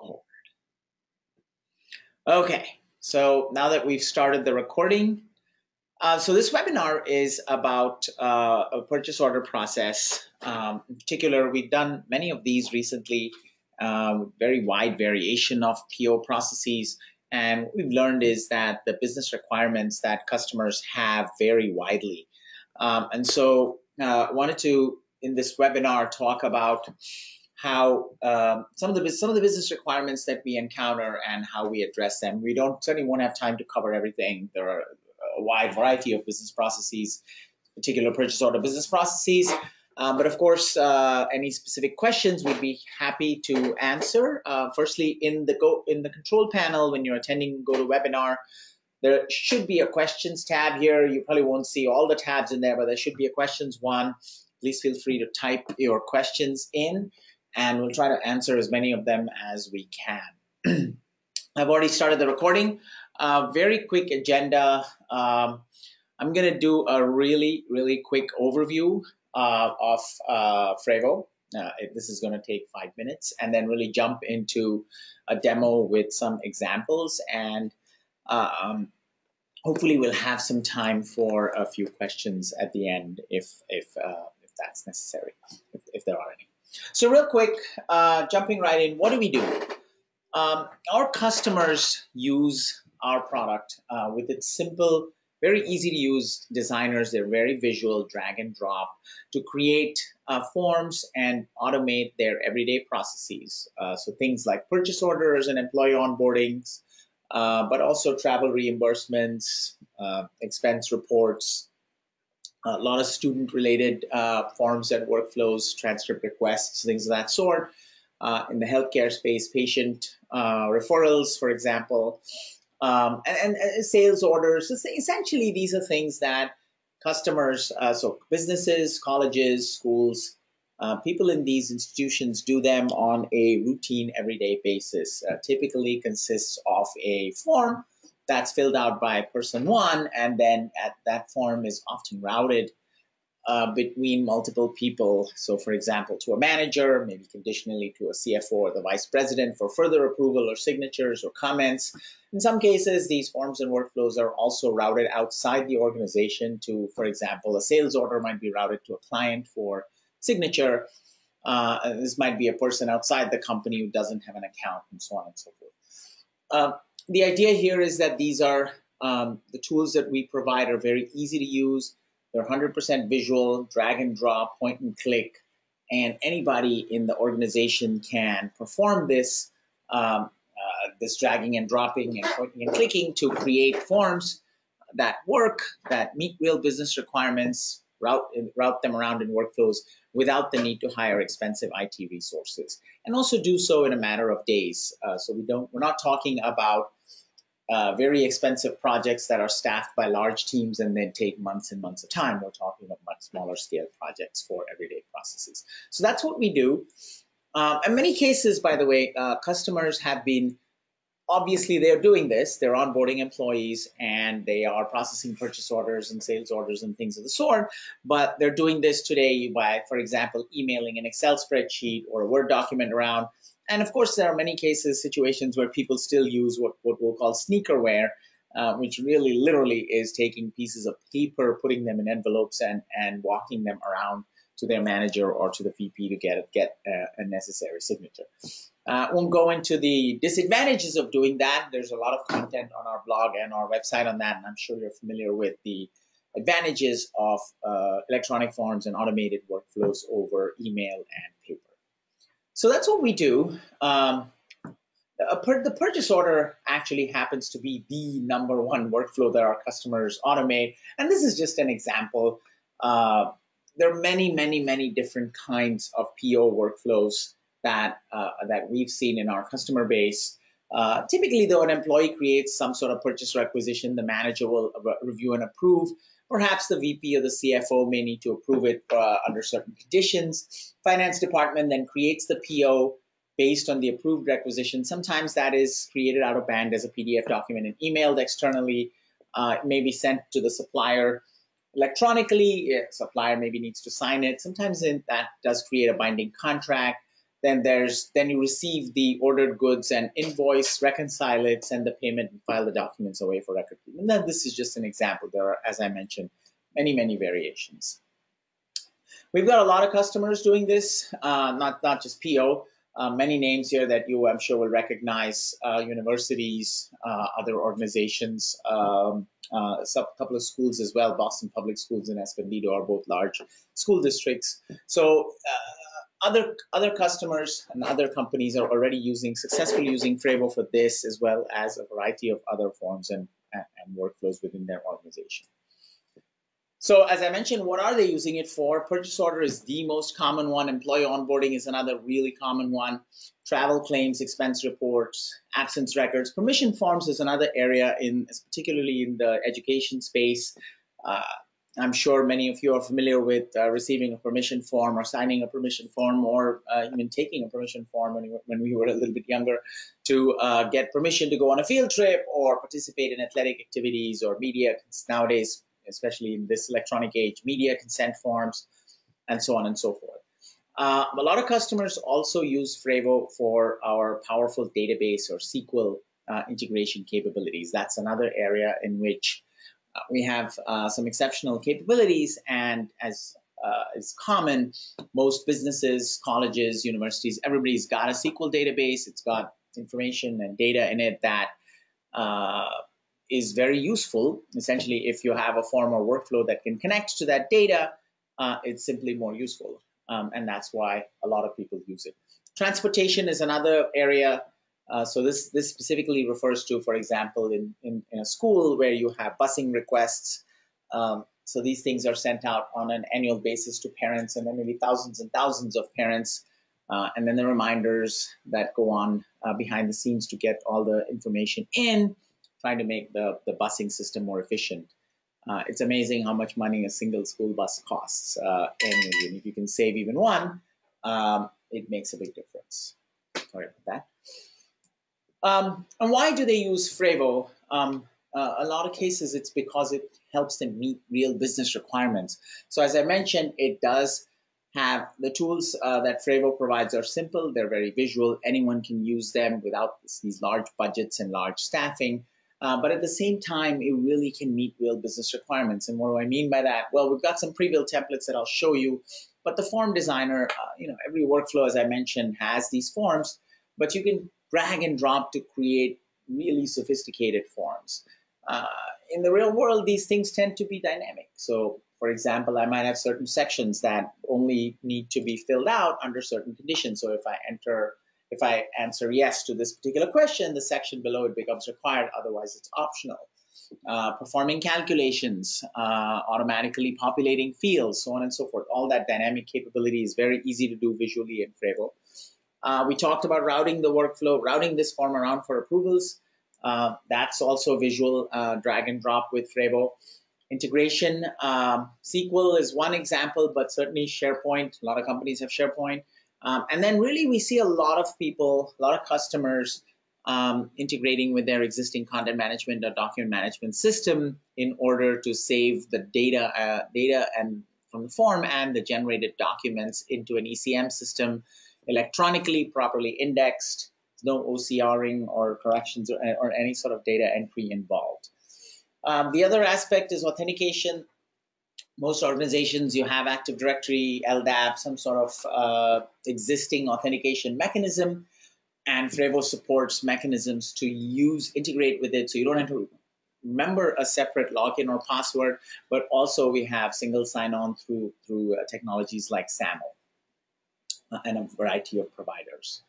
record. Okay, so now that we've started the recording, so this webinar is about a purchase order process. In particular, we've done many of these recently, very wide variation of PO processes. And what we've learned is that the business requirements that customers have vary widely. And so I wanted to, in this webinar, talk about how some of the business requirements that we encounter and how we address them. We certainly won't have time to cover everything. There are a wide variety of business processes, particular purchase order business processes. But of course, any specific questions we'd be happy to answer. Firstly, in the control panel when you're attending GoToWebinar, there should be a questions tab here. You probably won't see all the tabs in there, but there should be a questions one. Please feel free to type your questions in, and we'll try to answer as many of them as we can. I've already started the recording. Very quick agenda. I'm going to do a really quick overview of frevvo. This is going to take 5 minutes, and then really jump into a demo with some examples, and hopefully we'll have some time for a few questions at the end if that's necessary, if there are any. So real quick, jumping right in, what do we do? Our customers use our product with its simple, very easy to use designers. They're very visual, drag and drop, to create forms and automate their everyday processes. So things like purchase orders and employee onboardings, but also travel reimbursements, expense reports, a lot of student-related forms and workflows, transcript requests, things of that sort. In the healthcare space, patient referrals, for example. And sales orders. Essentially, these are things that customers, so businesses, colleges, schools, people in these institutions do them on a routine, everyday basis. Typically consists of a form that's filled out by person one, and then that form is often routed between multiple people. So, for example, to a manager, maybe conditionally to a CFO or the vice president for further approval or signatures or comments. In some cases, these forms and workflows are also routed outside the organization to, for example, a sales order might be routed to a client for signature. This might be a person outside the company who doesn't have an account, and so on and so forth. The idea here is that these are the tools that we provide are very easy to use. They're 100% visual, drag and drop, point and click, and anybody in the organization can perform this this dragging and dropping and pointing and clicking to create forms that work, that meet real business requirements, route them around in workflows without the need to hire expensive IT resources, and also do so in a matter of days. So we're not talking about very expensive projects that are staffed by large teams and then take months and months of time. We're talking about much smaller scale projects for everyday processes. So that's what we do. In many cases, by the way, customers have been, obviously they're doing this, they're onboarding employees and they are processing purchase orders and sales orders and things of the sort, but they're doing this today by, for example, emailing an Excel spreadsheet or a Word document around. And of course, there are many cases, situations where people still use what we'll call sneakerware, which really literally is taking pieces of paper, putting them in envelopes and walking them around to their manager or to the VP to get a necessary signature. Won't go into the disadvantages of doing that. There's a lot of content on our blog and our website on that, and I'm sure you're familiar with the advantages of electronic forms and automated workflows over email and paper. So that's what we do. The purchase order actually happens to be the number one workflow that our customers automate, and this is just an example. There are many different kinds of PO workflows that we've seen in our customer base. Typically, though, an employee creates some sort of purchase requisition, the manager will review and approve. Perhaps the VP or the CFO may need to approve it under certain conditions. Finance department then creates the PO based on the approved requisition. Sometimes that is created out of band as a PDF document and emailed externally. It may be sent to the supplier electronically. Supplier maybe needs to sign it. Sometimes that does create a binding contract. Then you receive the ordered goods and invoice, reconcile it, send the payment, and file the documents away for record keeping. And then this is just an example. There are, as I mentioned, many, many variations. We've got a lot of customers doing this, not just PO. Many names here that you, I'm sure, will recognize: universities, other organizations, a couple of schools as well. Boston Public Schools and Escondido are both large school districts. So other customers and other companies are already successfully using frevvo for this, as well as a variety of other forms and workflows within their organization. So as I mentioned, what are they using it for? Purchase order is the most common one. Employee onboarding is another really common one. Travel claims, expense reports, absence records, permission forms is another area, particularly in the education space. I'm sure many of you are familiar with receiving a permission form or signing a permission form, or even taking a permission form when we were a little bit younger, to get permission to go on a field trip or participate in athletic activities or media. Nowadays, especially in this electronic age, media consent forms, and so on and so forth. A lot of customers also use frevvo for our powerful database or SQL integration capabilities. That's another area in which we have some exceptional capabilities, and as is common, most businesses, colleges, universities, everybody's got a SQL database. It's got information and data in it that is very useful. Essentially, if you have a form or workflow that can connect to that data, it's simply more useful, and that's why a lot of people use it. Transportation is another area. So this specifically refers to, for example, in a school where you have busing requests. So these things are sent out on an annual basis to parents, and then maybe thousands and thousands of parents, and then the reminders that go on behind the scenes to get all the information in, trying to make the busing system more efficient. It's amazing how much money a single school bus costs annually, and if you can save even one, it makes a big difference. Sorry about that. And why do they use frevvo? A lot of cases, it's because it helps them meet real business requirements. So as I mentioned, it does have the tools that frevvo provides are simple. They're very visual. Anyone can use them without these large budgets and large staffing. But at the same time, it really can meet real business requirements. And what do I mean by that? Well, we've got some pre-built templates that I'll show you. But the form designer, every workflow, as I mentioned, has these forms. But you can drag and drop to create really sophisticated forms. In the real world, these things tend to be dynamic. So, for example, I might have certain sections that only need to be filled out under certain conditions. So if I answer yes to this particular question, the section below it becomes required, otherwise it's optional. Performing calculations, automatically populating fields, so on and so forth. All that dynamic capability is very easy to do visually in frevvo. We talked about routing the workflow, routing this form around for approvals. That's also visual, drag and drop with frevvo. Integration, SQL is one example, but certainly SharePoint. A lot of companies have SharePoint. And then really we see a lot of customers integrating with their existing content management or document management system in order to save the data, from the form and the generated documents into an ECM system, electronically, properly indexed, no OCRing or corrections or any sort of data entry involved. The other aspect is authentication. Most organizations, you have Active Directory, LDAP, some sort of existing authentication mechanism, and frevvo supports mechanisms to integrate with it, so you don't have to remember a separate login or password, but also we have single sign-on through technologies like SAML and a variety of providers.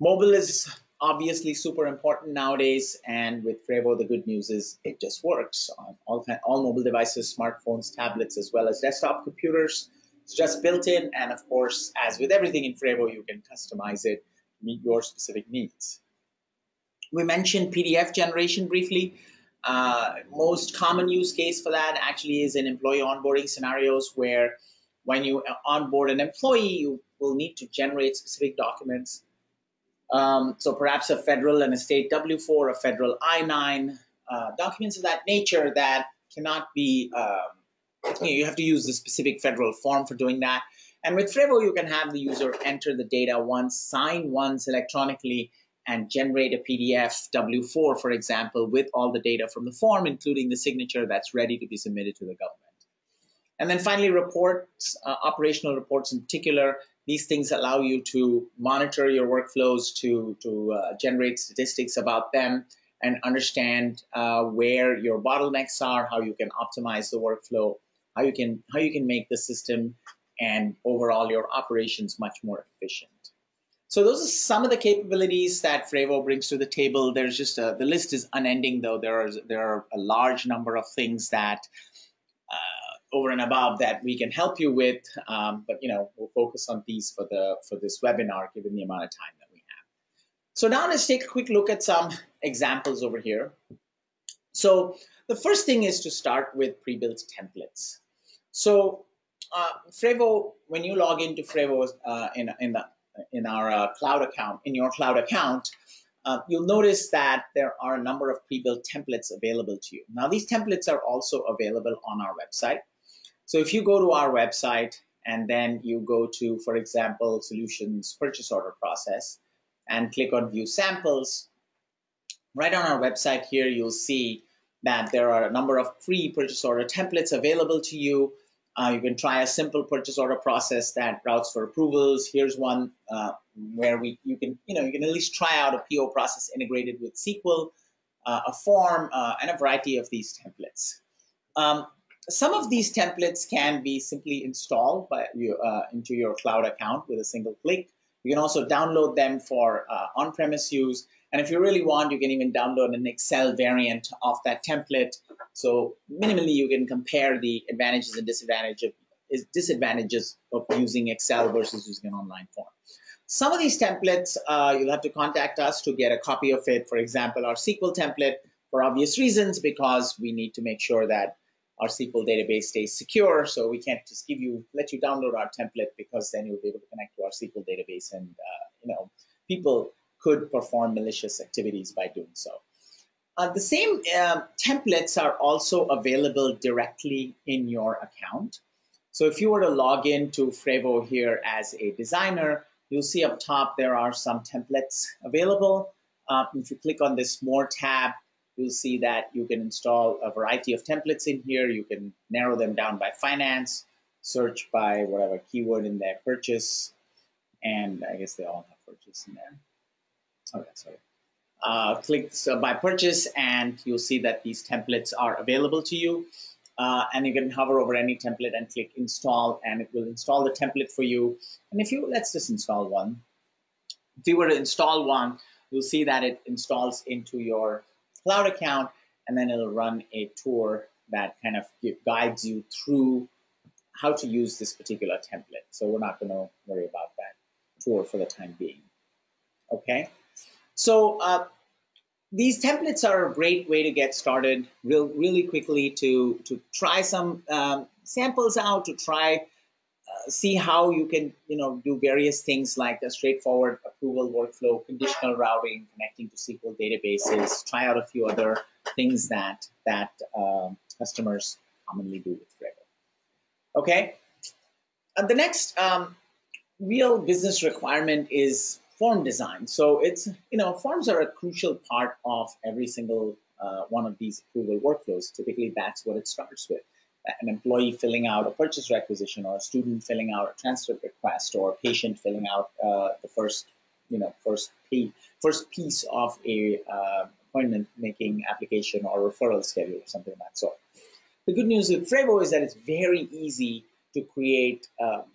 Mobile is obviously super important nowadays, and with frevvo, the good news is it just works on all mobile devices, smartphones, tablets, as well as desktop computers. It's just built in, and of course, as with everything in frevvo, you can customize it to meet your specific needs. We mentioned PDF generation briefly. Most common use case for that actually is in employee onboarding scenarios, where when you onboard an employee, you will need to generate specific documents. So perhaps a federal and a state W-4, a federal I-9, documents of that nature that cannot be, you have to use the specific federal form for doing that. And with frevvo, you can have the user enter the data once, sign once electronically, and generate a PDF W-4, for example, with all the data from the form, including the signature that's ready to be submitted to the government. And then finally, reports, operational reports in particular. These things allow you to monitor your workflows, to generate statistics about them, and understand where your bottlenecks are, how you can optimize the workflow, how you can make the system and overall your operations much more efficient. So those are some of the capabilities that frevvo brings to the table. There's just the list is unending, though. There are a large number of things that over and above that we can help you with, but we'll focus on these for this webinar given the amount of time that we have. So now let's take a quick look at some examples over here. So the first thing is to start with pre-built templates. So frevvo, when you log into frevvo in our cloud account, in your cloud account, you'll notice that there are a number of pre-built templates available to you. Now, these templates are also available on our website. So if you go to our website and then you go to, for example, Solutions Purchase Order Process and click on View Samples, right on our website here, you'll see that there are a number of pre-purchase order templates available to you. You can try a simple purchase order process that routes for approvals. Here's one where you can at least try out a PO process integrated with SQL, a form, and a variety of these templates. Some of these templates can be simply installed by you, into your cloud account with a single click. You can also download them for on-premise use. And if you really want, you can even download an Excel variant of that template. So minimally, you can compare the advantages and disadvantages of using Excel versus using an online form. Some of these templates, you'll have to contact us to get a copy of it. For example, our SQL template, for obvious reasons, because we need to make sure that our SQL database stays secure. So we can't just let you download our template, because then you'll be able to connect to our SQL database, and people could perform malicious activities by doing so. The same templates are also available directly in your account. So if you were to log into frevvo here as a designer, you'll see up top there are some templates available. If you click on this More tab, you'll see that you can install a variety of templates in here. You can narrow them down by finance, search by whatever keyword in there, purchase, and I guess they all have purchase in there. Okay, sorry. Click by purchase, and you'll see that these templates are available to you. And you can hover over any template and click install, and it will install the template for you. And if you, let's just install one. If you were to install one, you'll see that it installs into your cloud account, and then it'll run a tour that kind of guides you through how to use this particular template. So we're not going to worry about that tour for the time being. Okay, so these templates are a great way to get started really quickly, to try some samples out, to try, see how you can, do various things like the straightforward approval workflow, conditional routing, connecting to SQL databases, try out a few other things that customers commonly do with frevvo. Okay, and the next real business requirement is form design. So it's, forms are a crucial part of every single one of these approval workflows. Typically, that's what it starts with. An employee filling out a purchase requisition, or a student filling out a transcript request, or a patient filling out the first piece of a appointment-making application or referral schedule or something of that sort. The good news with frevvo is that it's very easy to create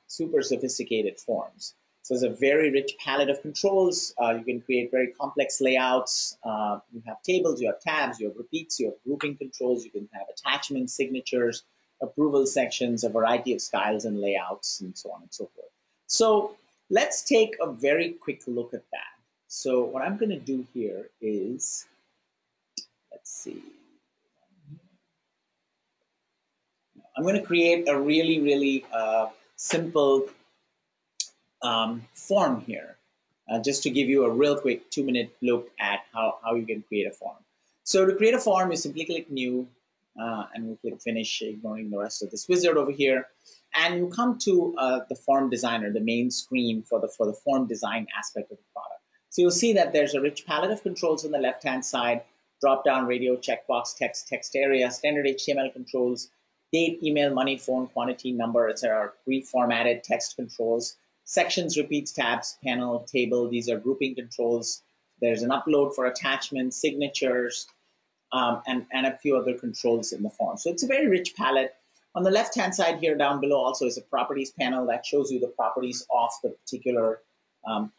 super sophisticated forms. So there's a very rich palette of controls. You can create very complex layouts. You have tables, you have tabs, you have repeats, you have grouping controls, you can have attachments, signatures, approval sections, a variety of styles and layouts, and so on and so forth. So let's take a very quick look at that. So what I'm going to do here is, let's see. I'm going to create a really simple form here, just to give you a real quick 2-minute look at how you can create a form. So to create a form, you simply click New, and we click finish, ignoring the rest of this wizard over here. And you come to the form designer, the main screen for the form design aspect of the product. So you'll see that there's a rich palette of controls on the left-hand side, drop-down, radio, checkbox, text, text area, standard HTML controls, date, email, money, phone, quantity, number, etc., reformatted text controls, sections, repeats, tabs, panel, table. These are grouping controls. There's an upload for attachments, signatures, and a few other controls in the form. So it's a very rich palette. On the left-hand side here down below also is a properties panel that shows you the properties of the particular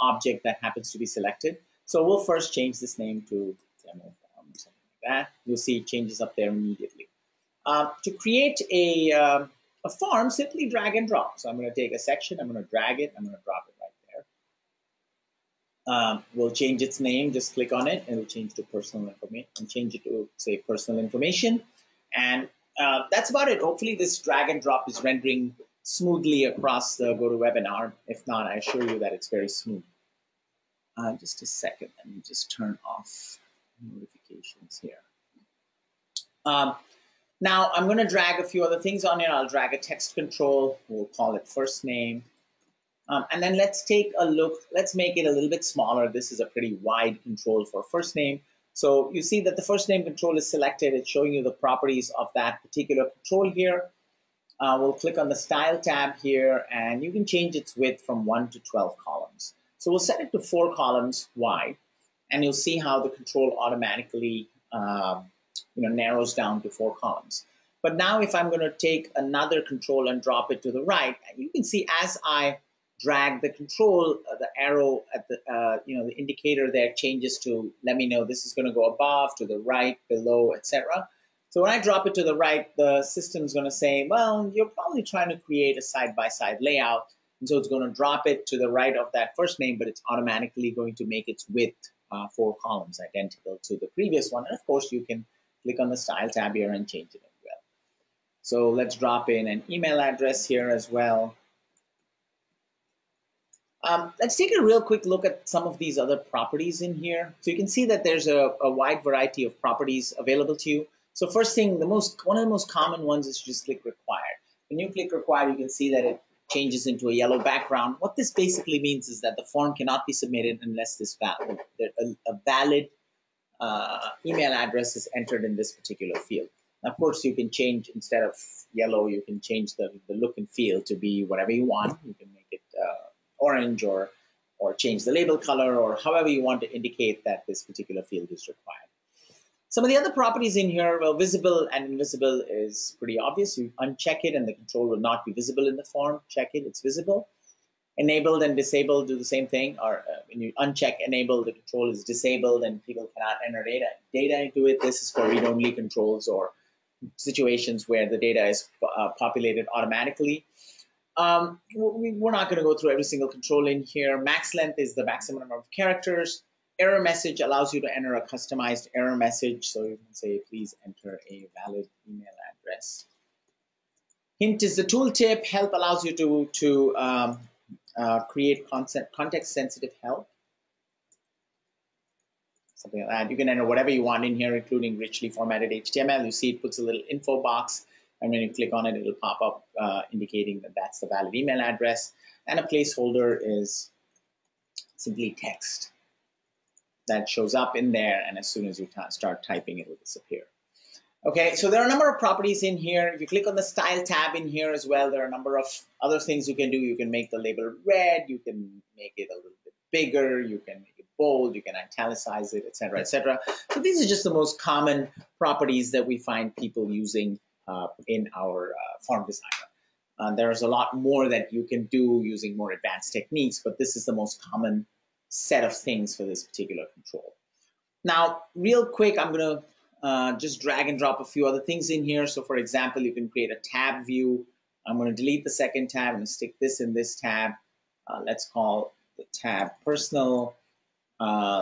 object that happens to be selected. So we'll first change this name to demo form, something like that. You'll see it changes up there immediately. To create a form, simply drag and drop. So I'm going to take a section, I'm going to drag it, I'm going to drop it right there. We'll change its name, just click on it, and it'll change to personal information, and change it to, say, personal information. And that's about it. Hopefully this drag and drop is rendering smoothly across the GoToWebinar. If not, I assure you that it's very smooth. Just a second, let me just turn off notifications here. Now I'm going to drag a few other things on here. I'll drag a text control. We'll call it first name. And then let's take a look. Let's make it a little bit smaller. This is a pretty wide control for first name. So you see that the first name control is selected. It's showing you the properties of that particular control here. We'll click on the style tab here, and you can change its width from 1 to 12 columns. So we'll set it to 4 columns wide, and you'll see how the control automatically narrows down to 4 columns. But now if I'm going to take another control and drop it to the right, you can see as I drag the control, the arrow at the the indicator there changes to let me know this is going to go above, to the right, below, etc. So when I drop it to the right, the system's going to say, well, you're probably trying to create a side-by-side layout, and so it's going to drop it to the right of that first name, but it's automatically going to make its width 4 columns, identical to the previous one. And of course, you can click on the style tab here and change it as well. So let's drop in an email address here as well. Let's take a real quick look at some of these other properties in here. So you can see that there's a wide variety of properties available to you. So first thing, one of the most common ones is just click required. When you click required, you can see that it changes into a yellow background. What this basically means is that the form cannot be submitted unless this a valid email address is entered in this particular field. Now, of course, you can change, instead of yellow, you can change the look and feel to be whatever you want. You can make it orange or change the label color or however you want to indicate that this particular field is required. Some of the other properties in here, well, visible and invisible is pretty obvious. You uncheck it and the control will not be visible in the form. Check it, it's visible. Enabled and disabled do the same thing, or when you uncheck enable, the control is disabled and people cannot enter data into it. This is for read-only controls or situations where the data is populated automatically. We're not going to go through every single control in here. Max length is the maximum number of characters. Error message allows you to enter a customized error message. So you can say, please enter a valid email address. Hint is the tooltip. Help allows you to create context-sensitive help. Something like that. You can enter whatever you want in here, including richly formatted HTML. You see it puts a little info box, and when you click on it, it'll pop up indicating that that's the valid email address. And a placeholder is simply text that shows up in there, and as soon as you start typing, it'll disappear. Okay, so there are a number of properties in here. If you click on the style tab in here as well, there are a number of other things you can do. You can make the label red, you can make it a little bit bigger, you can make it bold, you can italicize it, etc., etc. So these are just the most common properties that we find people using in our form designer. There's a lot more that you can do using more advanced techniques, but this is the most common set of things for this particular control. Now, real quick, I'm going to just drag and drop a few other things in here. So for example, you can create a tab view. I'm going to delete the second tab and stick this in this tab. Let's call the tab personal.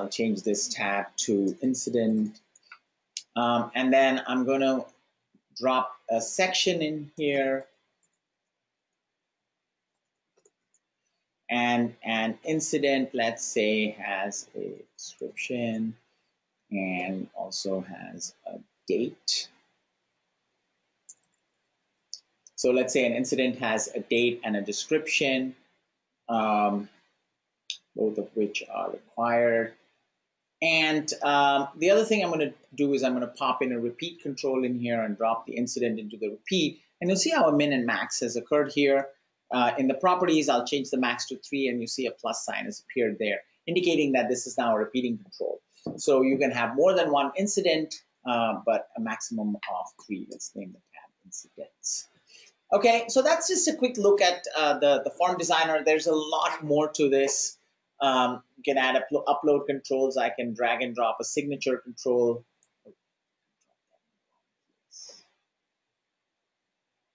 Change this tab to incident. And then I'm going to drop a section in here and an incident, let's say, has a description and also has a date. So let's say an incident has a date and a description, both of which are required. And the other thing I'm going to do is I'm going to pop in a repeat control in here and drop the incident into the repeat. And you'll see how a min and max has occurred here. In the properties, I'll change the max to 3, and you see a plus sign has appeared there, indicating that this is now a repeating control. So you can have more than one incident, but a maximum of 3. Let's name the tab incidents. Okay, so that's just a quick look at the form designer. There's a lot more to this. You can add upload controls. I can drag and drop a signature control.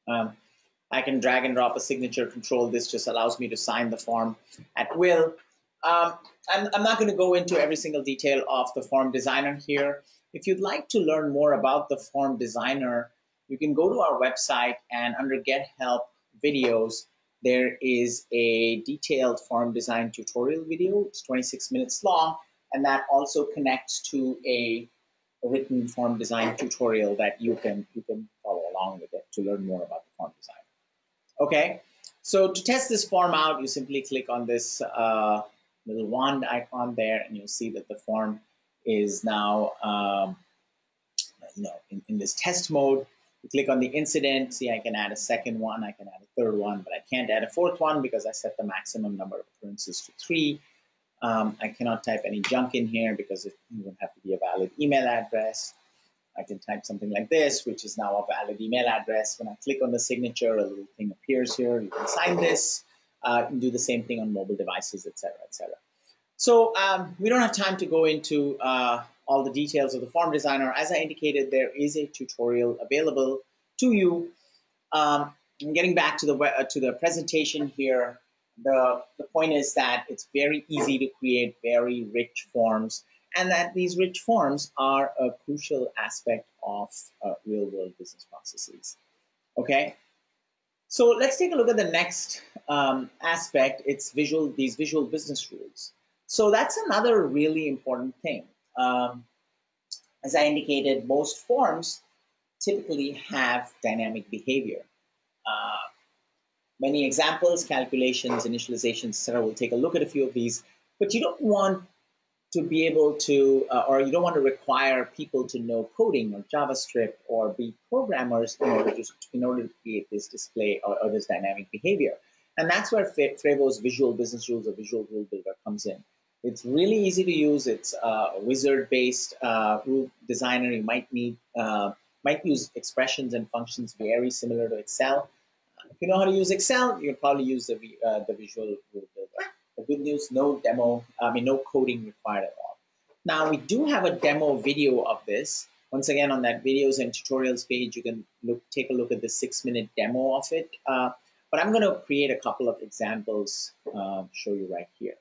I can drag and drop a signature control. This just allows me to sign the form at will. I'm not going to go into every single detail of the form designer here. If you'd like to learn more about the form designer, you can go to our website, and under Get Help Videos, there is a detailed form design tutorial video. It's 26 minutes long, and that also connects to a written form design tutorial that you can follow along with it to learn more about the form design. Okay, so to test this form out, you simply click on this little wand icon there, and you'll see that the form is now in this test mode. You click on the incident. See, I can add a second one, I can add a third one, but I can't add a fourth one because I set the maximum number of occurrences to 3. I cannot type any junk in here because it won't have to be a valid email address. I can type something like this, which is now a valid email address. When I click on the signature, a little thing appears here. You can sign this. You can do the same thing on mobile devices, et cetera, et cetera. So we don't have time to go into all the details of the form designer. As I indicated, there is a tutorial available to you. Getting back to the presentation here, the point is that it's very easy to create very rich forms, and that these rich forms are a crucial aspect of real-world business processes. Okay, so let's take a look at the next aspect. It's these visual business rules. So that's another really important thing. As I indicated, most forms typically have dynamic behavior. Many examples, calculations, initializations, etc. We'll take a look at a few of these, but you don't want to be able to, or you don't want to require people to know coding or JavaScript or be programmers in order to create this display or this dynamic behavior. And that's where frevvo's visual business rules or visual rule builder comes in. It's really easy to use. It's a wizard-based rule designer. You might use expressions and functions very similar to Excel. If you know how to use Excel, you'll probably use the visual rule builder. The good news, no coding required at all. Now, we do have a demo video of this. Once again, on that videos and tutorials page, you can take a look at the 6-minute demo of it. But I'm going to create a couple of examples, show you right here.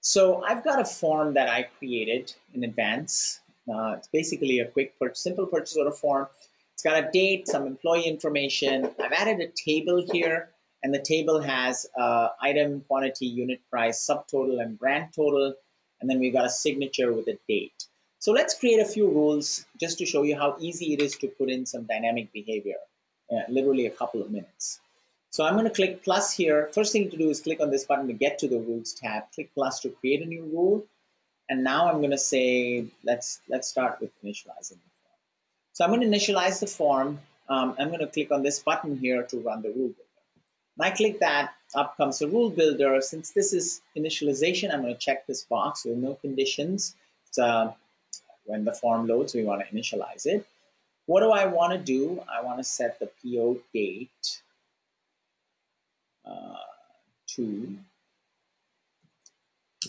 So I've got a form that I created in advance. It's basically a quick, simple purchase order form. It's got a date, some employee information. I've added a table here, and the table has item, quantity, unit price, subtotal, and brand total. And then we've got a signature with a date. So let's create a few rules just to show you how easy it is to put in some dynamic behavior, literally a couple of minutes. So I'm going to click plus here. First thing to do is click on this button to get to the rules tab. Click plus to create a new rule. And now I'm going to say, let's start with initializing the form. So I'm going to initialize the form. I'm going to click on this button here to run the rule builder. When I click that, up comes the rule builder. Since this is initialization, I'm going to check this box with no conditions. So when the form loads, we want to initialize it. What do I want to do? I want to set the PO date.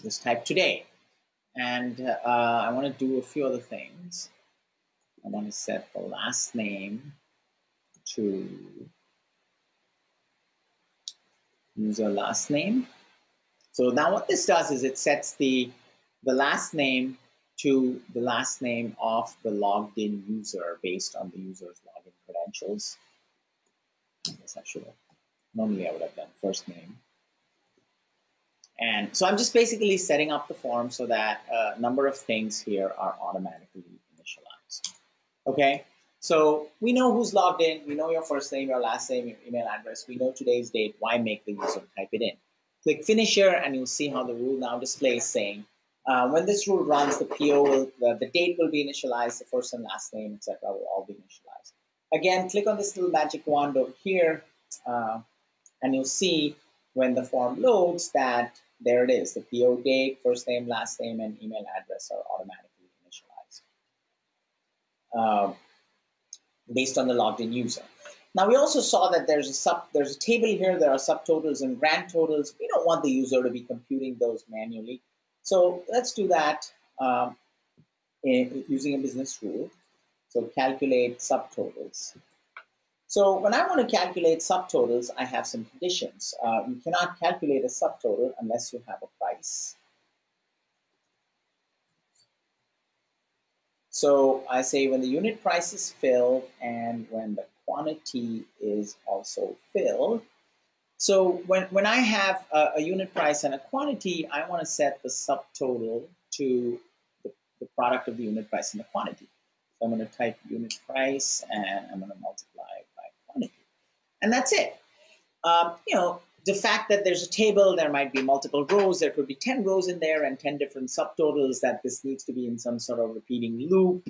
Just type today, and I want to do a few other things. I want to set the last name to user last name. So now what this does is it sets the last name to the last name of the logged in user based on the user's login credentials. I guess I should have. Normally I would have done first name. And so I'm just basically setting up the form so that a number of things here are automatically initialized. Okay, So we know who's logged in. We know your first name, your last name, your email address. We know today's date. Why make the user type it in? Click Finish here, and you'll see how the rule now displays saying, when this rule runs, the PO will, the date will be initialized, the first and last name, etc., will all be initialized. Again, click on this little magic wand over here, and you'll see when the form loads that there it is. The PO date, first name, last name, and email address are automatically initialized based on the logged in user. Now, we also saw that there's a table here. There are subtotals and grand totals. We don't want the user to be computing those manually. So let's do that using a business rule. So calculate subtotals. So when I want to calculate subtotals, I have some conditions. You cannot calculate a subtotal unless you have a price. So I say when the unit price is filled and when the quantity is also filled. So when I have a unit price and a quantity, I want to set the subtotal to the product of the unit price and the quantity. So I'm going to type unit price and I'm going to multiply by quantity. And that's it. You know, the fact that there's a table, there might be multiple rows, there could be 10 rows in there and 10 different subtotals, that this needs to be in some sort of repeating loop.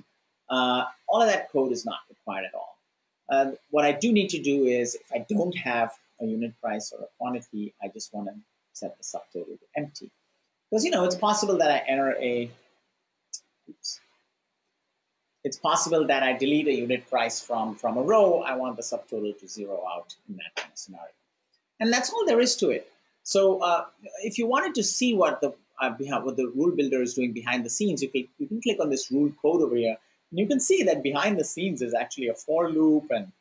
All of that code is not required at all. What I do need to do is, if I don't have a unit price or a quantity, I just want to set the subtotal to empty. Because, you know, it's possible that I enter a, it's possible that I delete a unit price from a row. I want the subtotal to zero out in that kind of scenario. And that's all there is to it. So if you wanted to see what the rule builder is doing behind the scenes, you can click on this rule code over here. And you can see that behind the scenes is actually a for loop and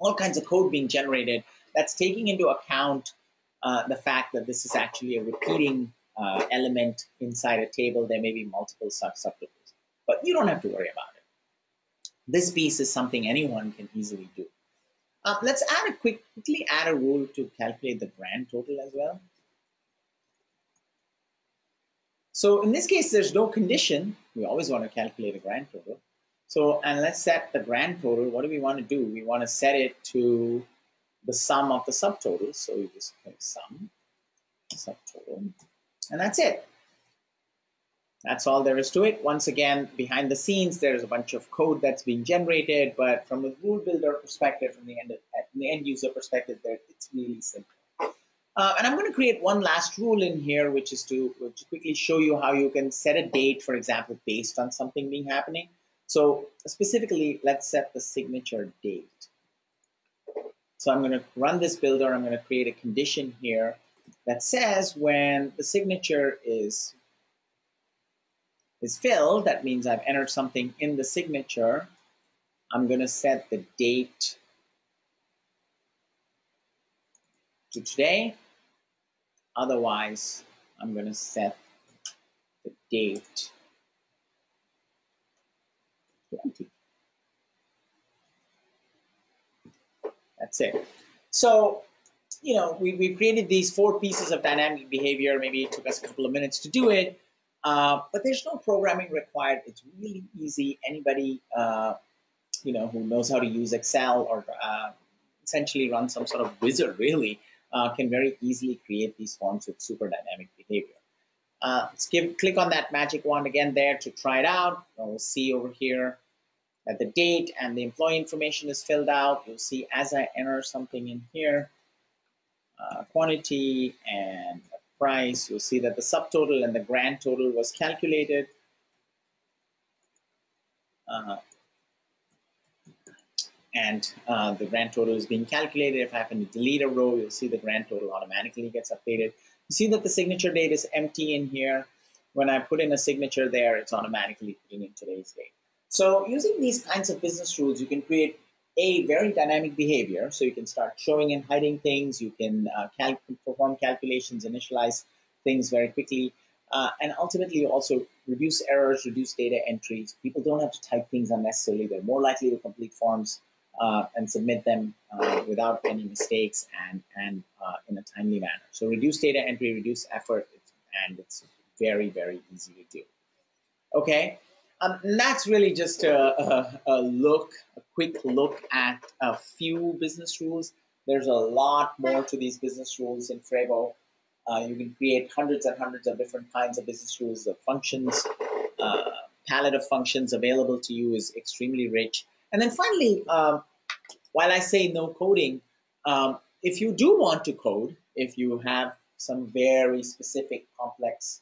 all kinds of code being generated that's taking into account the fact that this is actually a repeating element inside a table. There may be multiple subtotals, but you don't have to worry about it. This piece is something anyone can easily do. Let's add quickly add a rule to calculate the grand total as well. So in this case, there's no condition. We always want to calculate a grand total. So, and let's set the grand total. What do we want to do? We want to set it to the sum of the subtotals. So you just click sum, subtotal, and that's it. That's all there is to it. Once again, behind the scenes, there's a bunch of code that's being generated, but from the rule builder perspective, from the end user perspective, it's really simple. And I'm going to create one last rule in here, which is to quickly show you how you can set a date, for example, based on something being happening. So specifically, let's set the signature date. So I'm going to run this builder. I'm going to create a condition here that says when the signature is filled, that means I've entered something in the signature. I'm going to set the date to today. Otherwise, I'm going to set the date to empty. That's it. So, you know, we created these four pieces of dynamic behavior. Maybe it took us a couple of minutes to do it, but there's no programming required. It's really easy. Anybody, you know, who knows how to use Excel or essentially run some sort of wizard, really, can very easily create these forms with super dynamic behavior. Let's click on that magic wand again there to try it out. We'll see over here that the date and the employee information is filled out. You'll see as I enter something in here, quantity and price, you'll see that the subtotal and the grand total was calculated. And the grand total is being calculated. If I happen to delete a row, you'll see the grand total automatically gets updated. You see that the signature date is empty in here. When I put in a signature there, it's automatically putting in today's date. So using these kinds of business rules, you can create a very dynamic behavior. So you can start showing and hiding things. You can perform calculations, initialize things very quickly. And ultimately, you also reduce errors, reduce data entries. People don't have to type things unnecessarily. They're more likely to complete forms and submit them without any mistakes and in a timely manner. So reduce data entry, reduce effort, and it's very, very easy to do. Okay. That's really just a quick look at a few business rules. There's a lot more to these business rules in frevvo. You can create hundreds and hundreds of different kinds of business rules, the functions. Palette of functions available to you is extremely rich. And then finally, while I say no coding, if you do want to code, if you have some very specific complex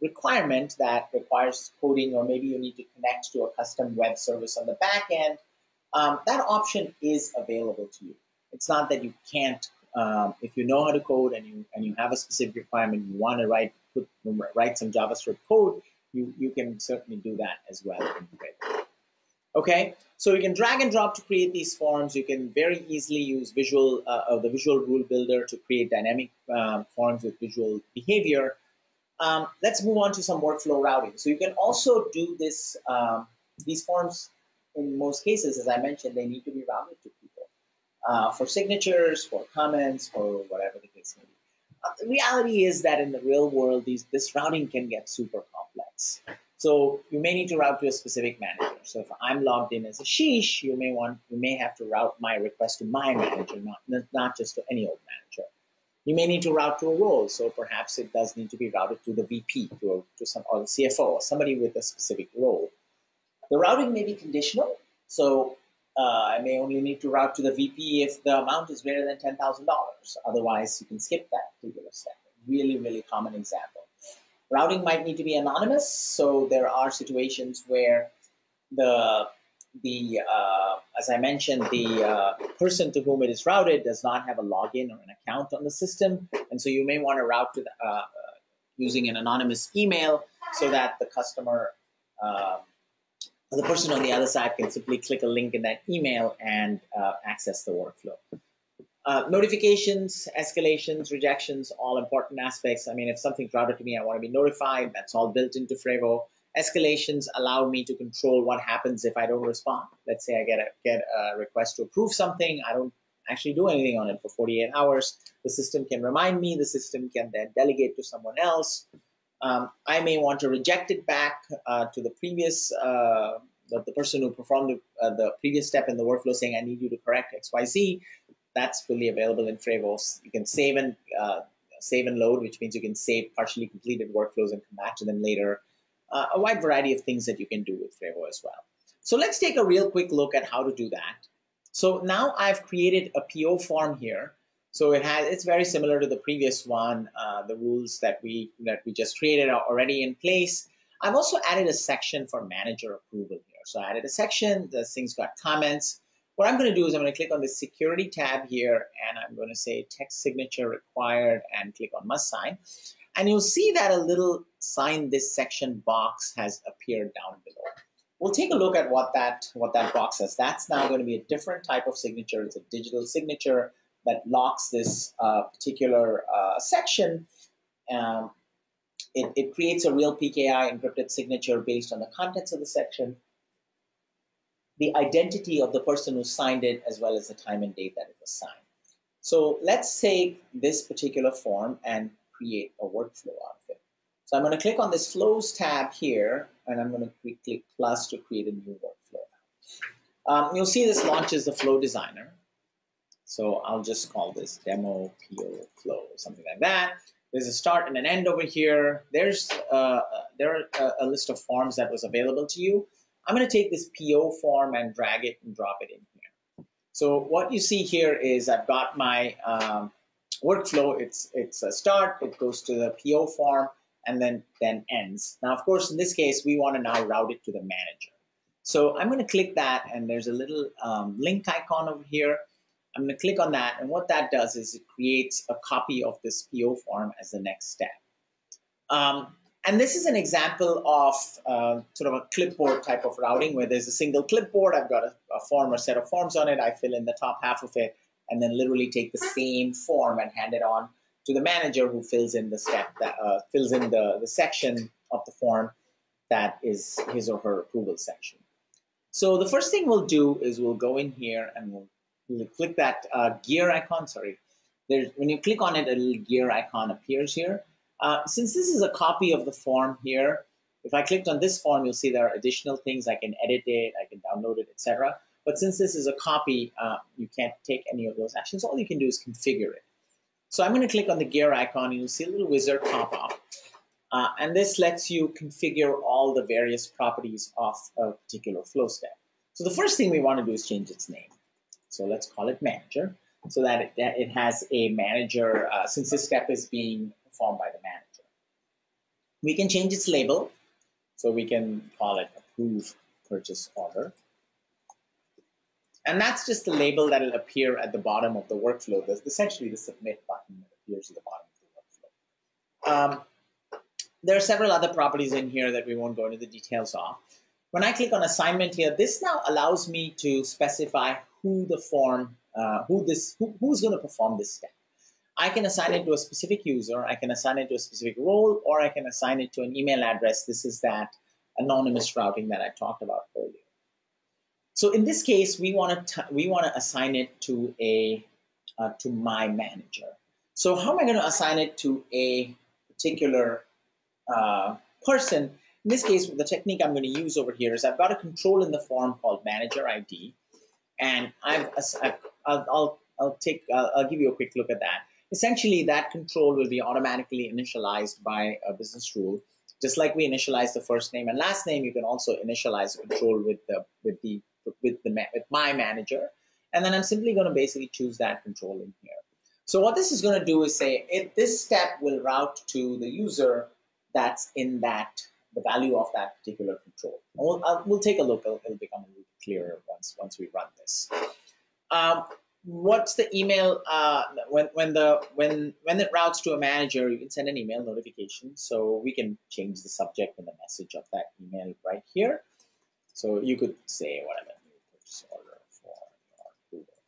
requirement that requires coding, or maybe you need to connect to a custom web service on the back end, that option is available to you. It's not that you can't, if you know how to code and you have a specific requirement, you want to write some JavaScript code, you can certainly do that as well. Okay, so you can drag and drop to create these forms. You can very easily use visual, the visual rule builder to create dynamic forms with visual behavior. Let's move on to some workflow routing. So you can also do this, these forms in most cases, as I mentioned, they need to be routed to people for signatures, for comments, for whatever the case may be. The reality is that in the real world, this routing can get super complex. So you may need to route to a specific manager. So if I'm logged in as Ashish, you may have to route my request to my manager, not just to any old manager. You may need to route to a role. So perhaps it does need to be routed to the VP, or the CFO, or somebody with a specific role. The routing may be conditional. So I may only need to route to the VP if the amount is greater than $10,000. Otherwise, you can skip that particular step. Really, really common example. Routing might need to be anonymous. So there are situations where as I mentioned, the person to whom it is routed does not have a login or an account on the system. And so you may want to route to the, using an anonymous email so that the customer, the person on the other side, can simply click a link in that email and access the workflow. Notifications, escalations, rejections, all important aspects. I mean, if something's routed to me, I want to be notified. That's all built into frevvo. Escalations allow me to control what happens if I don't respond. Let's say I get a request to approve something. I don't actually do anything on it for 48 hours. The system can remind me. The system can then delegate to someone else. I may want to reject it back to the previous, the person who performed the previous step in the workflow, saying, I need you to correct XYZ. That's fully available in frevvo. You can save and load, which means you can save partially completed workflows and come back to them later. A wide variety of things that you can do with frevvo as well. So let's take a real quick look at how to do that. So now I've created a PO form here. So it's very similar to the previous one. The rules that we just created are already in place. I've also added a section for manager approval here. So I added a section, the thing's got comments. What I'm gonna do is I'm gonna click on the security tab here, and I'm gonna say text signature required and click on must sign. And you'll see that a little sign this section box has appeared down below. We'll take a look at what that box says. That's now gonna be a different type of signature. It's a digital signature that locks this particular section. It creates a real PKI encrypted signature based on the contents of the section, the identity of the person who signed it, as well as the time and date that it was signed. So let's take this particular form and create a workflow out of it. So I'm going to click on this flows tab here, and I'm going to click plus to create a new workflow. You'll see this launches the flow designer. So I'll just call this demo PO flow, something like that. There's a start and an end over here. There are a list of forms that was available to you. I'm gonna take this PO form and drag it and drop it in here. So what you see here is I've got my workflow. It's a start, it goes to the PO form, and then ends. Now, of course, in this case, we wanna now route it to the manager. So I'm gonna click that, and there's a little link icon over here. I'm going to click on that, and what that does is it creates a copy of this PO form as the next step. And this is an example of sort of a clipboard type of routing where there's a single clipboard. I've got a form or set of forms on it. I fill in the top half of it and then literally take the same form and hand it on to the manager, who fills in the step that fills in the section of the form that is his or her approval section. So the first thing we'll do is we'll go in here and we'll click that gear icon, sorry. When you click on it, a little gear icon appears here. Since this is a copy of the form here, If I clicked on this form, you'll see there are additional things. I can edit it, I can download it, etc. But since this is a copy, you can't take any of those actions. All you can do is configure it. So I'm going to click on the gear icon, and you'll see a little wizard pop up. And this lets you configure all the various properties of a particular flow step. So the first thing we want to do is change its name. So let's call it manager, so that it has a manager, since this step is being performed by the manager. We can change its label, so we can call it approve purchase order. And that's just the label that will appear at the bottom of the workflow. There's essentially the submit button that appears at the bottom of the workflow. There are several other properties in here that we won't go into the details of. When I click on assignment here, this now allows me to specify who the form, who's going to perform this step. I can assign it to a specific user, I can assign it to a specific role, or I can assign it to an email address. This is that anonymous routing that I talked about earlier. So in this case, we want to assign it to a to my manager. So how am I going to assign it to a particular person? In this case, the technique I'm going to use over here is I've got a control in the form called manager ID, and I'll give you a quick look at that. Essentially, that control will be automatically initialized by a business rule. Just like we initialize the first name and last name, you can also initialize a control with my manager. And then I'm simply going to basically choose that control in here. So what this is going to do is say, if this step will route to the user that's in the value of that particular control. And we'll take a look. It'll become a little clearer once we run this. What's the email when it routes to a manager? You can send an email notification, so we can change the subject and the message of that email right here. So you could say whatever new purchase order for Google,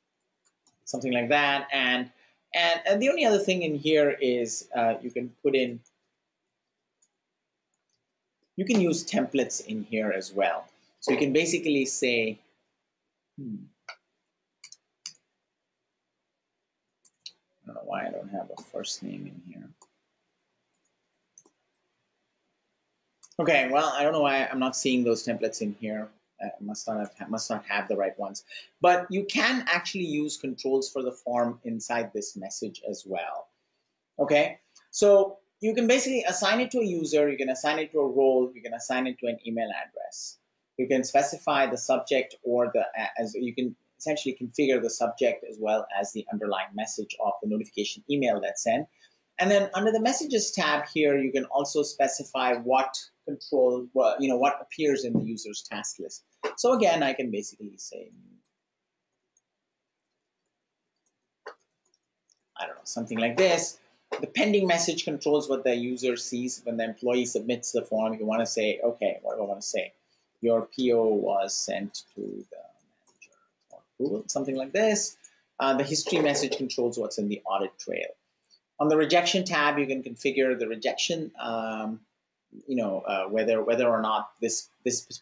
something like that. And the only other thing in here is you can put in. You can use templates in here as well. So you can basically say. I don't know why I don't have a first name in here. Okay, well, I don't know why I'm not seeing those templates in here. I must not have the right ones. But you can actually use controls for the form inside this message as well. Okay, so you can basically assign it to a user, you can assign it to a role, you can assign it to an email address. You can specify the subject or the, as you can essentially configure the subject as well as the underlying message of the notification email that's sent. And then under the messages tab here, you can also specify what control, what appears in the user's task list. So again, I can basically say, I don't know, something like this. The pending message controls what the user sees when the employee submits the form. You want to say, okay, what do I want to say? Your PO was sent to the something like this. The history message controls what's in the audit trail. On the rejection tab, you can configure the rejection, whether or not this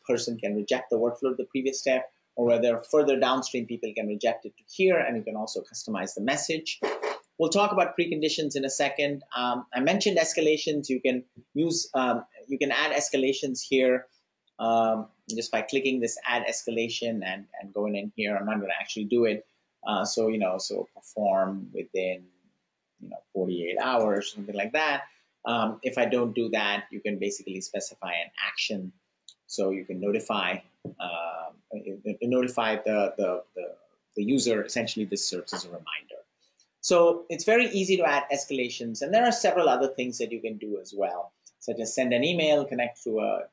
person can reject the workflow of the previous step, or whether further downstream people can reject it to here, and you can also customize the message. We'll talk about preconditions in a second. I mentioned escalations. You can use, you can add escalations here. Just by clicking this add escalation and going in here. I'm not going to actually do it. So perform within 48 hours, something like that. If I don't do that, you can basically specify an action. So you can notify the user. Essentially, this serves as a reminder. So it's very easy to add escalations, and there are several other things that you can do as well, such as send an email, connect to a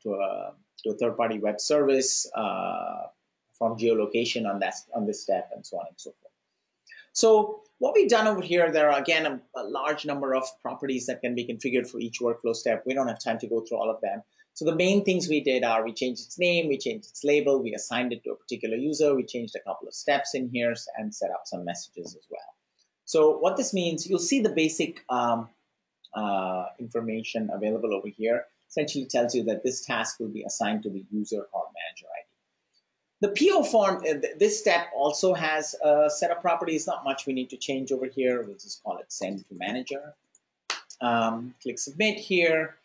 third-party web service, from geolocation on this step, and so on and so forth. So what we've done over here, there are again a large number of properties that can be configured for each workflow step. We don't have time to go through all of them. So the main things we did are we changed its name, we changed its label, we assigned it to a particular user, we changed a couple of steps in here, and set up some messages as well. So what this means, you'll see the basic information available over here. Essentially tells you that this task will be assigned to the user or manager ID. The PO form, this step also has a set of properties, not much we need to change over here. We'll just call it send to manager. Click submit here.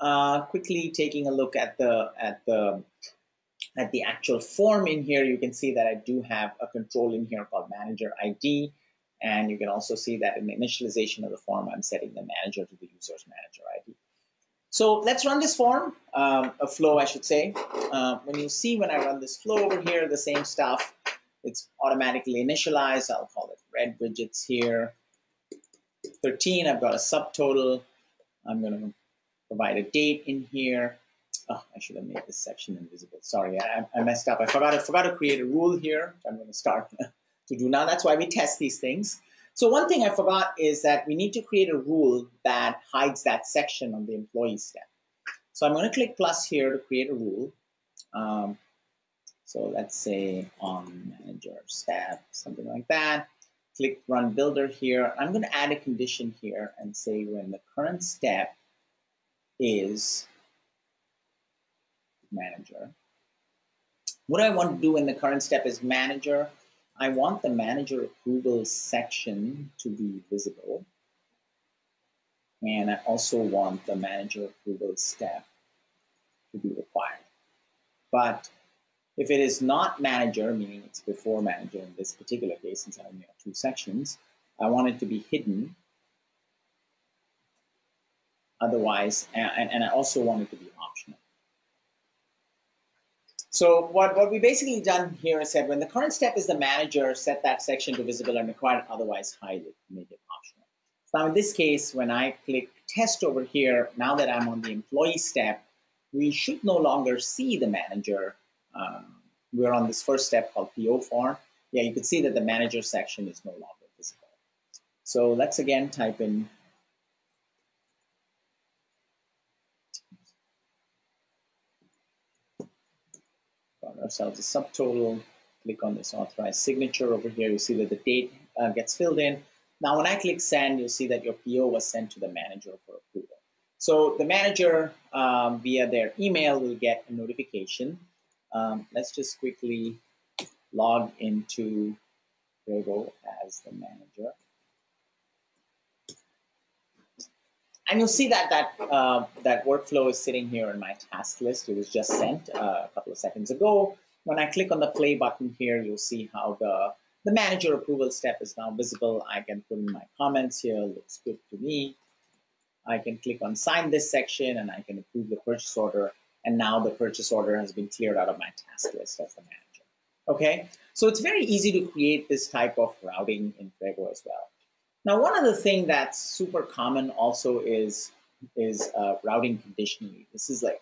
Quickly taking a look at the actual form in here, you can see that I do have a control in here called manager ID, and you can also see that in the initialization of the form, I'm setting the manager to the user's manager ID. So let's run this form, a flow I should say. When you see when I run this flow over here, the same stuff, it's automatically initialized. I'll call it red widgets here, 13, I've got a subtotal, I'm going to provide a date in here. Oh, I should have made this section invisible. Sorry, I messed up. I forgot to create a rule here, which I'm going to start to do now. That's why we test these things. So one thing I forgot is that we need to create a rule that hides that section on the employees step. So I'm going to click plus here to create a rule. So let's say on manager step, something like that. Click run builder here. I'm going to add a condition here and say when the current step is manager. What I want to do when the current step is manager, I want the manager approval section to be visible. And I also want the manager approval step to be required. But if it is not manager, meaning it's before manager in this particular case, since I only have two sections, I want it to be hidden. Otherwise, and I also want it to be optional. So what we basically done here is said when the current step is the manager, set that section to visible and required, otherwise hide it, make it optional. Now in this case, when I click test over here, now that I'm on the employee step, we should no longer see the manager. We're on this first step called PO form. Yeah, you can see that the manager section is no longer visible. So let's again type in ourselves a subtotal, click on this authorized signature over here, you see that the date gets filled in. Now when I click send, you'll see that your PO was sent to the manager for approval. So the manager via their email will get a notification. Let's just quickly log into frevvo as the manager. And you'll see that that workflow is sitting here in my task list. It was just sent a couple of seconds ago. When I click on the play button here, you'll see how the manager approval step is now visible. I can put in my comments here, looks good to me. I can click on sign this section and I can approve the purchase order. And now the purchase order has been cleared out of my task list as the manager. Okay, so it's very easy to create this type of routing in frevvo as well. Now, one other thing that's super common also is routing conditionally. This is like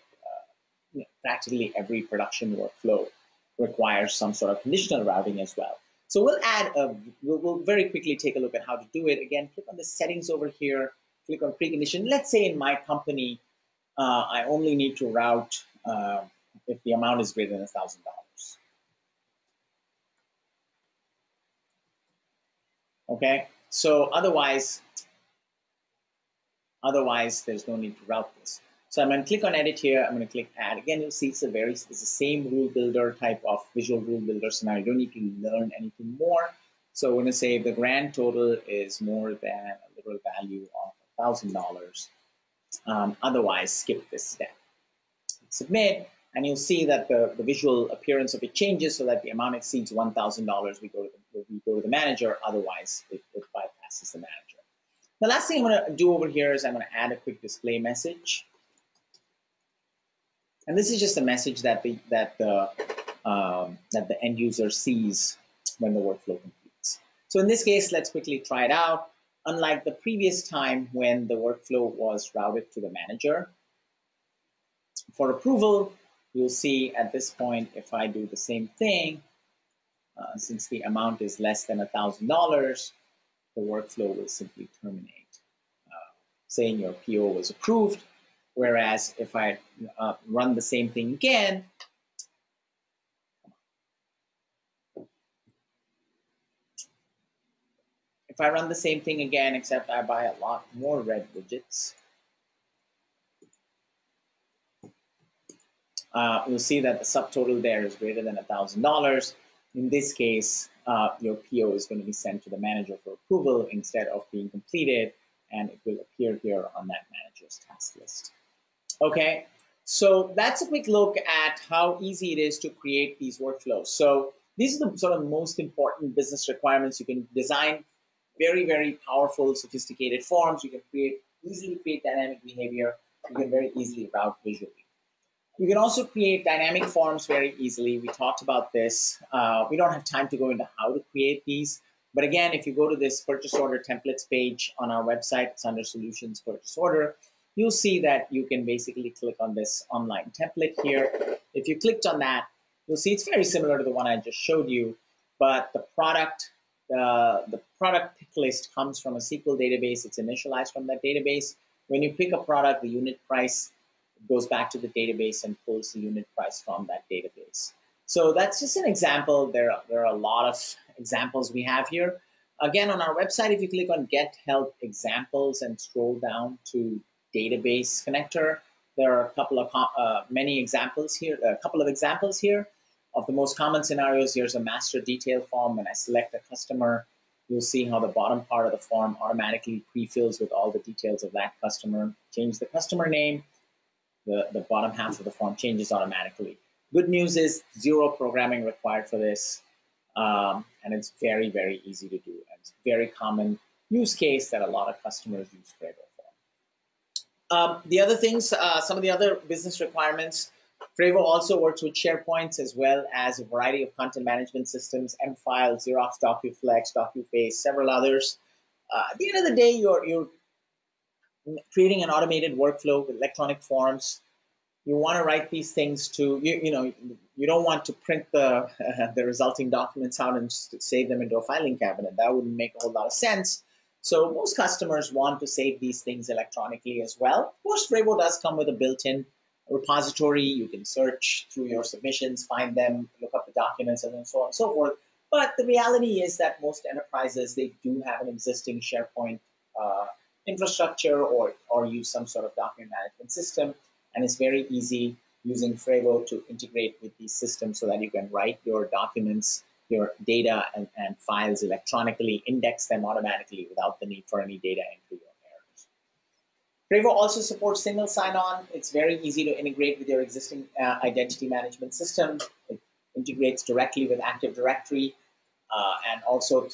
practically every production workflow requires some sort of conditional routing as well. So we'll add a, we'll very quickly take a look at how to do it. Again, click on the settings over here, click on precondition. Let's say in my company, I only need to route if the amount is greater than $1,000. Okay. So otherwise there's no need to route this. So I'm going to click on edit here. I'm going to click add. Again, you'll see it's the same rule builder type of visual rule builder. So now you don't need to learn anything more. So we're going to say the grand total is more than a literal value of $1,000. Otherwise, skip this step. Submit, and you'll see that the visual appearance of it changes so that the amount exceeds $1,000. We go to the manager. Otherwise, it bypasses the manager. The last thing I'm going to do over here is I'm going to add a quick display message. And this is just a message that the end user sees when the workflow completes. So in this case, let's quickly try it out. Unlike the previous time when the workflow was routed to the manager for approval, you'll see at this point, if I do the same thing, since the amount is less than $1,000, the workflow will simply terminate, saying your PO was approved. Whereas if I run the same thing again, except I buy a lot more red widgets, you'll see that the subtotal there is greater than $1,000. In this case, your PO is going to be sent to the manager for approval instead of being completed, and it will appear here on that manager's task list. Okay, so that's a quick look at how easy it is to create these workflows. So these are the sort of most important business requirements. You can design very, very powerful, sophisticated forms. You can easily create dynamic behavior. You can very easily route visually. You can also create dynamic forms very easily. We talked about this. We don't have time to go into how to create these. But again, if you go to this purchase order templates page on our website, it's under solutions purchase order, you'll see that you can basically click on this online template here. If you clicked on that, you'll see it's very similar to the one I just showed you, but the product pick list comes from a SQL database. It's initialized from that database. When you pick a product, the unit price goes back to the database and pulls the unit price from that database. So that's just an example. There are a lot of examples we have here. Again, on our website, if you click on Get Help Examples and scroll down to Database Connector, there are a couple of examples here of the most common scenarios. Here's a master detail form. When I select a customer, you'll see how the bottom part of the form automatically pre-fills with all the details of that customer. Change the customer name. The bottom half of the form changes automatically. Good news is zero programming required for this, and it's very, very easy to do. And it's a very common use case that a lot of customers use frevvo for. The other things, some of the other business requirements, frevvo also works with SharePoints as well as a variety of content management systems, mFiles, Xerox, DocuFlex, DocuPace, several others. At the end of the day, you're creating an automated workflow with electronic forms. You want to write these things to, you don't want to print the resulting documents out and just save them into a filing cabinet. That wouldn't make a whole lot of sense. So most customers want to save these things electronically as well. Of course, frevvo does come with a built-in repository. You can search through your submissions, find them, look up the documents, and then so on and so forth. But the reality is that most enterprises, they do have an existing SharePoint infrastructure or use some sort of document management system. And it's very easy using frevvo to integrate with these systems so that you can write your documents, your data and files electronically, index them automatically without the need for any data entry or errors. Frevvo also supports single sign-on. It's very easy to integrate with your existing identity management system. It integrates directly with Active Directory and also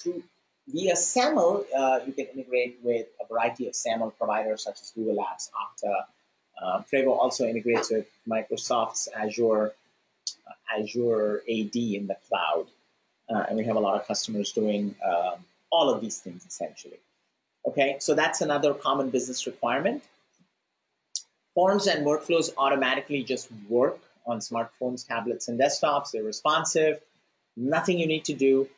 via SAML, you can integrate with a variety of SAML providers such as Google Apps, Okta. Frevvo also integrates with Microsoft's Azure AD in the cloud. And we have a lot of customers doing all of these things essentially. Okay, so that's another common business requirement. Forms and workflows automatically just work on smartphones, tablets, and desktops. They're responsive, nothing you need to do.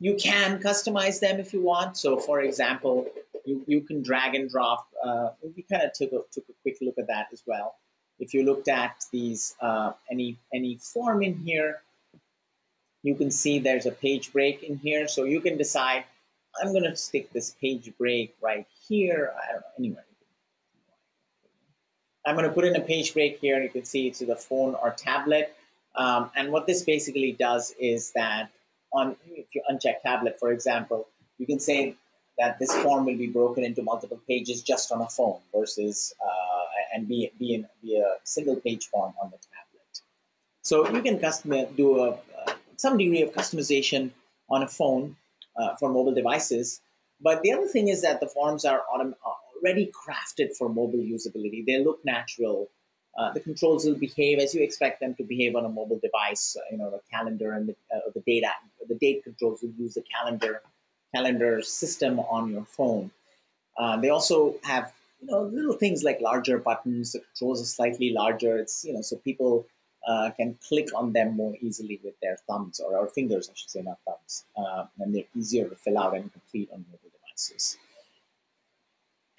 You can customize them if you want. So for example, you can drag and drop. We kind of took a quick look at that as well. If you looked at these, any form in here, you can see there's a page break in here. So you can decide, I'm gonna stick this page break right here. I don't know, anywhere. I'm gonna put in a page break here. You can see it's either phone or tablet. And what this basically does is that if you uncheck tablet, for example, you can say that this form will be broken into multiple pages just on a phone versus and be a single page form on the tablet. So you can do some degree of customization on a phone for mobile devices. But the other thing is that the forms are already crafted for mobile usability. They look natural. The controls will behave as you expect them to behave on a mobile device. The calendar and the data, the date controls will use the calendar system on your phone. They also have little things like larger buttons. The controls are slightly larger. It's so people can click on them more easily with their thumbs or fingers, I should say, not thumbs, and they're easier to fill out and complete on mobile devices.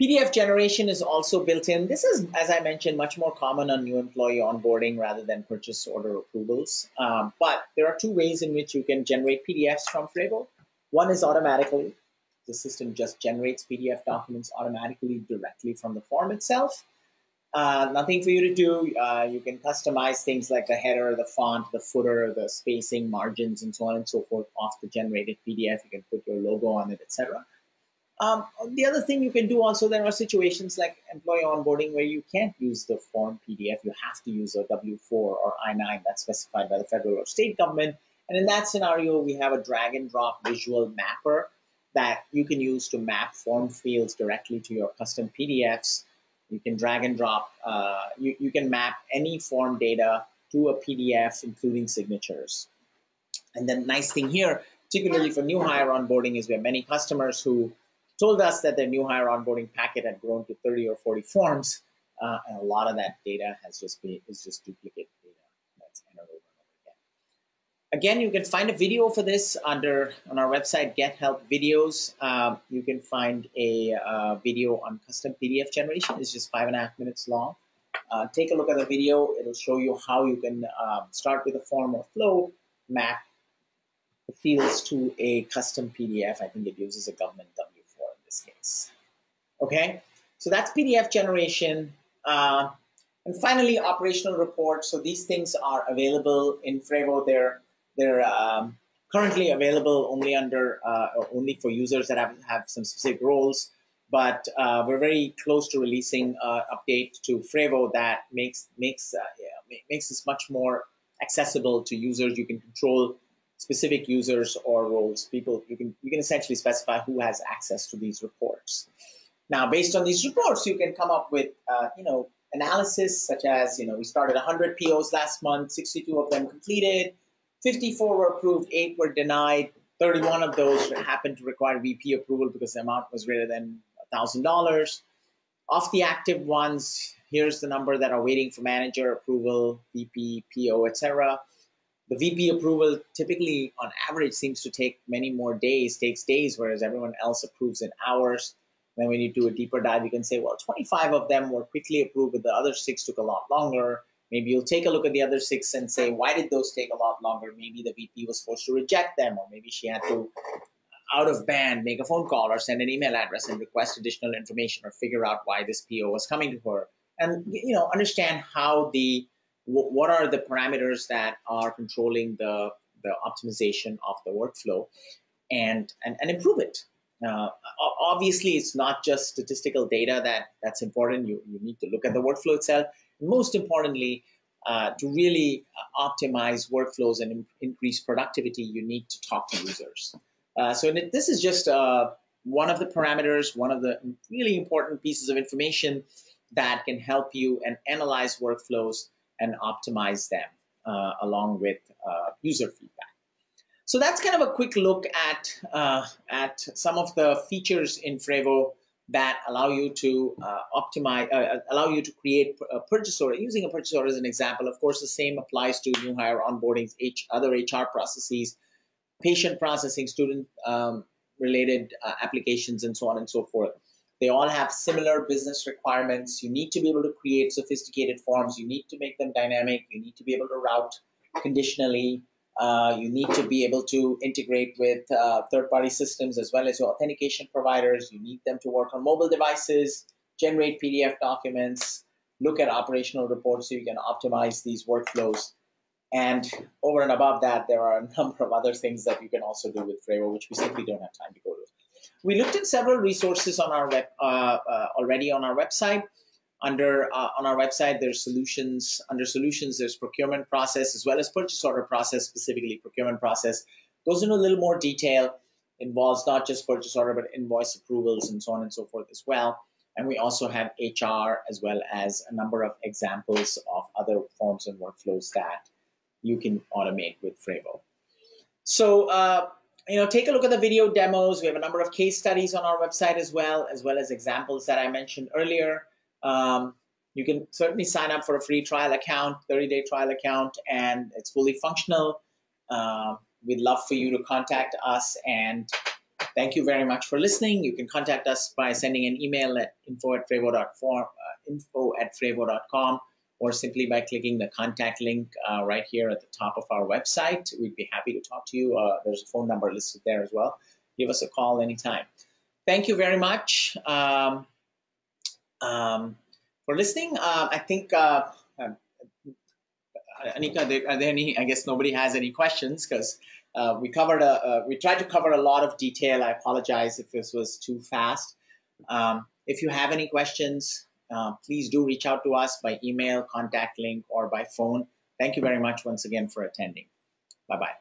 PDF generation is also built in. This is, as I mentioned, much more common on new employee onboarding rather than purchase order approvals. But there are two ways in which you can generate PDFs from frevvo. One is automatically. The system just generates PDF documents automatically directly from the form itself. Nothing for you to do. You can customize things like the header, the font, the footer, the spacing, margins, and so on and so forth off the generated PDF. You can put your logo on it, etc. The other thing you can do also, there are situations like employee onboarding where you can't use the form PDF. You have to use a W-4 or I-9 that's specified by the federal or state government. And in that scenario, we have a drag and drop visual mapper that you can use to map form fields directly to your custom PDFs. You can drag and drop, you can map any form data to a PDF, including signatures. And then nice thing here, particularly for new hire onboarding, is we have many customers who told us that their new hire onboarding packet had grown to 30 or 40 forms, and a lot of that data has just been, is just duplicate data that's entered over and over again. Again, you can find a video for this on our website, Get Help Videos. You can find a video on custom PDF generation. It's just 5.5 minutes long. Take a look at the video. It'll show you how you can start with a form or flow, map the fields to a custom PDF. I think it uses a government W-4 in this case. Okay, so that's PDF generation. And finally, operational reports. So these things are available in frevvo. They're currently available only under only for users that have some specific roles. But we're very close to releasing an update to frevvo that makes this much more accessible to users. You can control specific users or roles. People, you can essentially specify who has access to these reports. Now, based on these reports, you can come up with analysis such as we started 100 POs last month, 62 of them completed, 54 were approved, 8 were denied. 31 of those happened to require VP approval because the amount was greater than $1,000. Of the active ones, here's the number that are waiting for manager approval, VP, PO, etc. The VP approval typically, on average, seems to take many more days, takes days, whereas everyone else approves in hours. Then when you do a deeper dive, you can say, well, 25 of them were quickly approved, but the other 6 took a lot longer. Maybe you'll take a look at the other 6 and say, why did those take a lot longer? Maybe the VP was forced to reject them, or maybe she had to, out of band, make a phone call or send an email address and request additional information or figure out why this PO was coming to her. And understand how what are the parameters that are controlling the optimization of the workflow and improve it. Obviously, it's not just statistical data that's important. You need to look at the workflow itself. Most importantly, to really optimize workflows and increase productivity, you need to talk to users. So this is just one of the parameters, one of the really important pieces of information that can help you and analyze workflows and optimize them along with user feedback. So that's kind of a quick look at some of the features in frevvo that allow you to create a purchase order. Using a purchase order as an example, of course, the same applies to new hire onboardings, other HR processes, patient processing, student-related applications, and so on and so forth. They all have similar business requirements. You need to be able to create sophisticated forms. You need to make them dynamic. You need to be able to route conditionally. You need to be able to integrate with third-party systems as well as your authentication providers. You need them to work on mobile devices, generate PDF documents, look at operational reports so you can optimize these workflows. And over and above that, there are a number of other things that you can also do with frevvo, which we simply don't have time to go to. We looked at several resources on our already on our website. On our website, there's solutions. Under solutions, there's procurement process as well as purchase order process, specifically procurement process. Goes into a little more detail, involves not just purchase order, but invoice approvals and so on and so forth as well. And we also have HR as well as a number of examples of other forms and workflows that you can automate with frevvo. So, take a look at the video demos. We have a number of case studies on our website as well as examples that I mentioned earlier. You can certainly sign up for a free trial account, 30-day trial account, and it's fully functional. We'd love for you to contact us, and thank you very much for listening. You can contact us by sending an email at info@frevvo.com or simply by clicking the contact link right here at the top of our website. We'd be happy to talk to you. There's a phone number listed there as well. Give us a call anytime. Thank you very much. For listening, I think Anika, are there any, I guess nobody has any questions because we tried to cover a lot of detail. I apologize if this was too fast. If you have any questions, please do reach out to us by email, contact link, or by phone. Thank you very much once again for attending. Bye-bye.